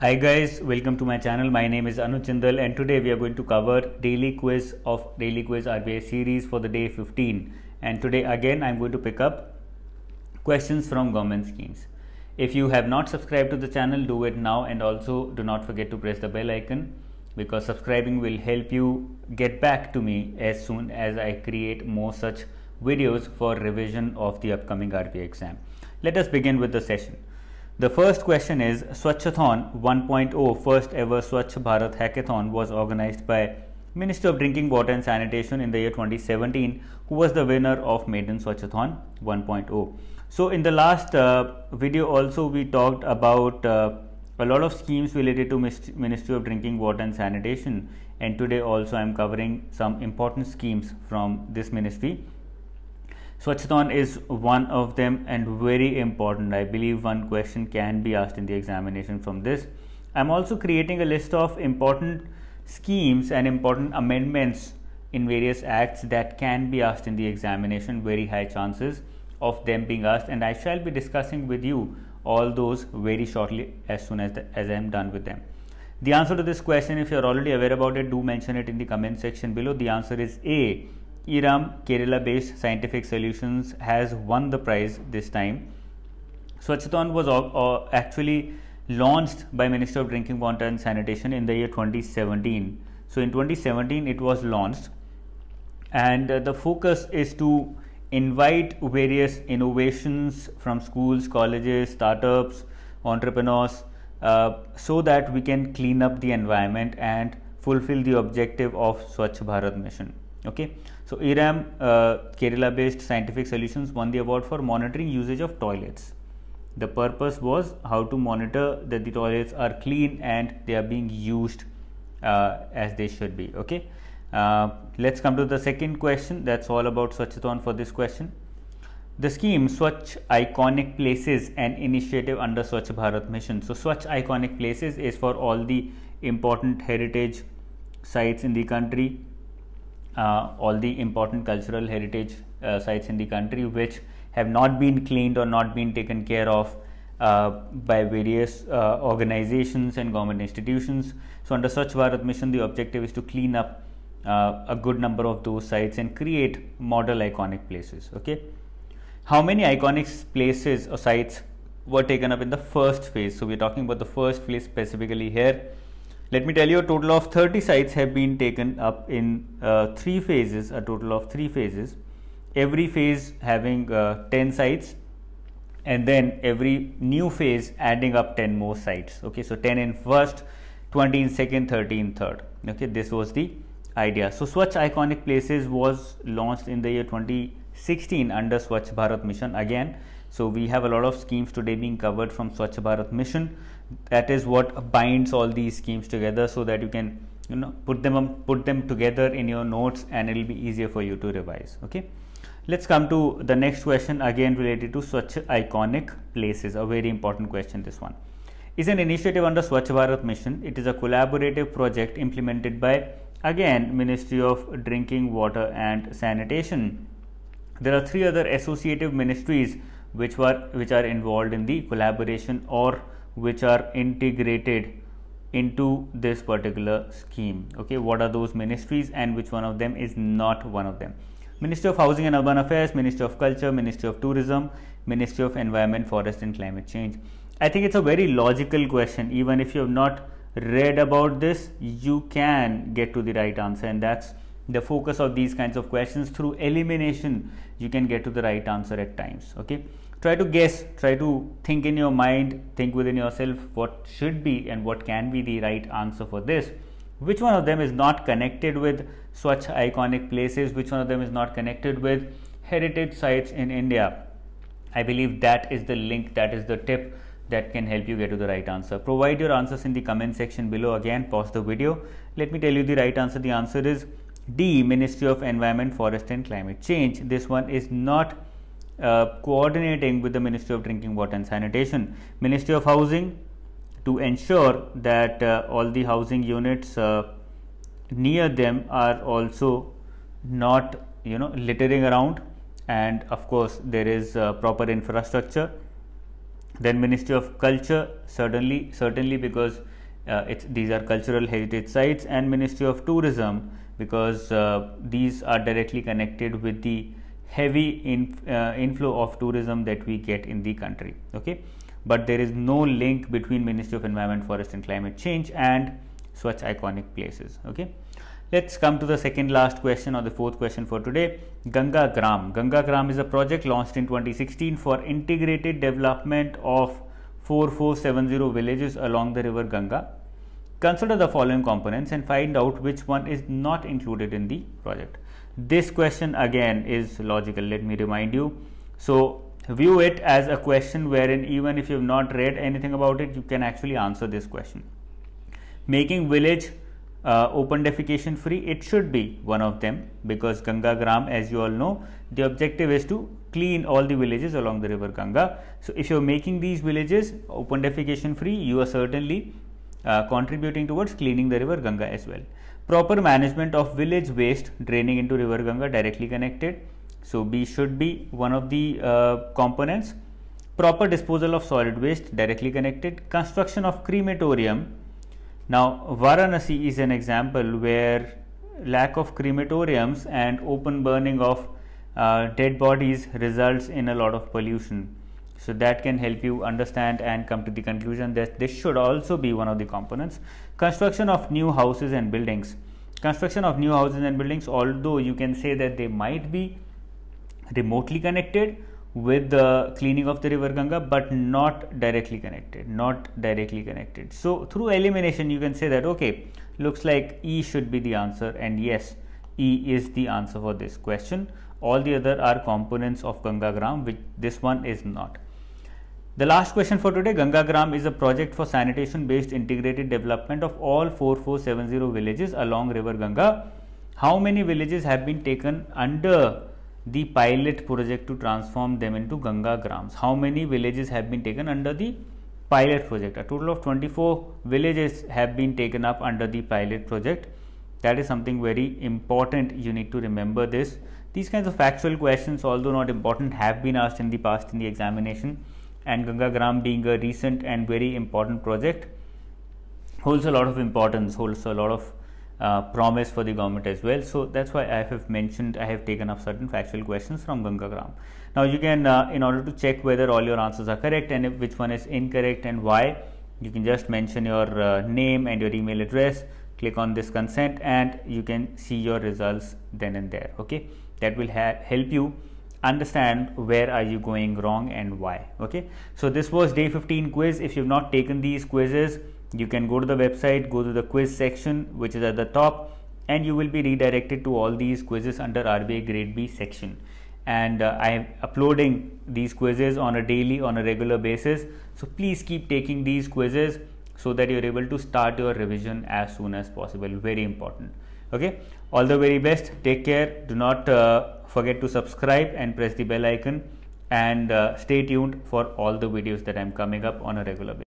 Hi guys, welcome to my channel. My name is Anuj Jindal and today we are going to cover daily quiz of daily quiz RBI series for the day 15. And today again I'm going to pick up questions from government schemes. If you have not subscribed to the channel, do it now, and also do not forget to press the bell icon because subscribing will help you get back to me as soon as I create more such videos for revision of the upcoming RBI exam. Let us begin with the session. The first question is Swachhathon 1.0, first ever Swachh Bharat hackathon was organized by Minister of Drinking Water and Sanitation in the year 2017, who was the winner of Maiden Swachhathon 1.0. So in the last video also we talked about a lot of schemes related to Ministry of Drinking Water and Sanitation, and today also I am covering some important schemes from this ministry. Swachhathon is one of them and very important. I believe one question can be asked in the examination from this. I'm also creating a list of important schemes and important amendments in various acts that can be asked in the examination. Very high chances of them being asked, and I shall be discussing with you all those very shortly as soon as I am done with them. The answer to this question, if you're already aware about it, do mention it in the comment section below. The answer is A. Eram, Kerala-based Scientific Solutions, has won the prize this time. Swachhathon was actually launched by Minister of Drinking Water and Sanitation in the year 2017. So in 2017 it was launched, and the focus is to invite various innovations from schools, colleges, startups, entrepreneurs, so that we can clean up the environment and fulfill the objective of Swachh Bharat mission. Okay, so Eram, Kerala-based Scientific Solutions, won the award for monitoring usage of toilets. The purpose was how to monitor that the toilets are clean and they are being used as they should be. Okay, let's come to the second question. That's all about Swachhathon for this question. The scheme Swachh Iconic Places, an initiative under Swachh Bharat mission. So Swachh Iconic Places is for all the important heritage sites in the country. All the important cultural heritage sites in the country which have not been cleaned or not been taken care of by various organizations and government institutions. So under Swachh Bharat mission, the objective is to clean up a good number of those sites and create model iconic places. Okay, how many iconic places or sites were taken up in the first phase? So we are talking about the first phase specifically here. Let me tell you, a total of 30 sites have been taken up in three phases, a total of three phases, every phase having 10 sites, and then every new phase adding up 10 more sites. Okay, so 10 in first, 20 in second, 30 in third. Okay, this was the idea. So Swachh Iconic Places was launched in the year 2016 under Swachh Bharat mission again. So we have a lot of schemes today being covered from Swachh Bharat mission. That is what binds all these schemes together, so that you can, you know, put them together in your notes and it will be easier for you to revise. Okay, let's come to the next question, again related to Swachh Iconic Places. A very important question, this one. Is an initiative under Swachh Bharat mission. It is a collaborative project implemented by, again, Ministry of Drinking Water and Sanitation. There are three other associative ministries which are involved in the collaboration or which are integrated into this particular scheme. Okay, what are those ministries and which one of them is not one of them? Ministry of Housing and Urban Affairs, Ministry of Culture, Ministry of Tourism, Ministry of Environment, Forest and Climate Change. I think it's a very logical question. Even if you have not read about this, you can get to the right answer, and that's the focus of these kinds of questions. Through elimination you can get to the right answer at times. Okay, try to guess, try to think in your mind, think within yourself what should be and what can be the right answer for this. Which one of them is not connected with Swachh Iconic Places? Which one of them is not connected with heritage sites in India? I believe that is the link, that is the tip that can help you get to the right answer. Provide your answers in the comment section below. Again, pause the video. Let me tell you the right answer. The answer is D, Ministry of Environment, Forest and Climate Change. This one is not coordinating with the Ministry of Drinking Water and Sanitation. Ministry of Housing, to ensure that all the housing units near them are also not, you know, littering around, and of course there is proper infrastructure. Then Ministry of Culture, certainly because these are cultural heritage sites, and Ministry of Tourism, because these are directly connected with the heavy inflow of tourism that we get in the country. Okay, but there is no link between Ministry of Environment, Forest and Climate Change and Swachh Iconic Places. Okay, let's come to the second last question, or the fourth question for today. Ganga Gram. Ganga Gram is a project launched in 2016 for integrated development of 4470 villages along the river Ganga. Consider the following components and find out which one is not included in the project. This question again is logical, let me remind you. So view it as a question wherein even if you have not read anything about it, you can actually answer this question. Making village open defecation free, it should be one of them, because Ganga Gram, as you all know, the objective is to clean all the villages along the river Ganga. So if you are making these villages open defecation free, you are certainly contributing towards cleaning the river Ganga as well. Proper management of village waste draining into river Ganga, directly connected. So B should be one of the components. Proper disposal of solid waste, directly connected. Construction of crematorium. Now Varanasi is an example where lack of crematoriums and open burning of dead bodies results in a lot of pollution. So that can help you understand and come to the conclusion that this should also be one of the components. Construction of new houses and buildings. Construction of new houses and buildings, although you can say that they might be remotely connected with the cleaning of the river Ganga, but not directly connected, So through elimination, you can say that, okay, looks like E should be the answer, and yes, E is the answer for this question. All the other are components of Ganga Gram, which this one is not. The last question for today, Ganga Gram is a project for sanitation based integrated development of all 4470 villages along river Ganga. How many villages have been taken under the pilot project to transform them into Ganga Grams? How many villages have been taken under the pilot project? A total of 24 villages have been taken up under the pilot project. That is something very important. You need to remember this. These kinds of factual questions, although not important, have been asked in the past in the examination. And Ganga Gram, being a recent and very important project, holds a lot of importance, holds a lot of promise for the government as well. So that's why I have mentioned, I have taken up certain factual questions from Ganga Gram. Now you can, in order to check whether all your answers are correct and if which one is incorrect and why, you can just mention your name and your email address, click on this consent, and you can see your results then and there. Okay, that will help you understand where are you going wrong and why. Okay, so this was day 15 quiz. If you've not taken these quizzes, you can go to the website, go to the quiz section which is at the top, and you will be redirected to all these quizzes under RBI grade B section. And I am uploading these quizzes on a daily, on a regular basis, so please keep taking these quizzes so that you're able to start your revision as soon as possible. Very important. Okay, all the very best. Take care. Do not forget to subscribe and press the bell icon, and stay tuned for all the videos that I'm coming up on a regular basis.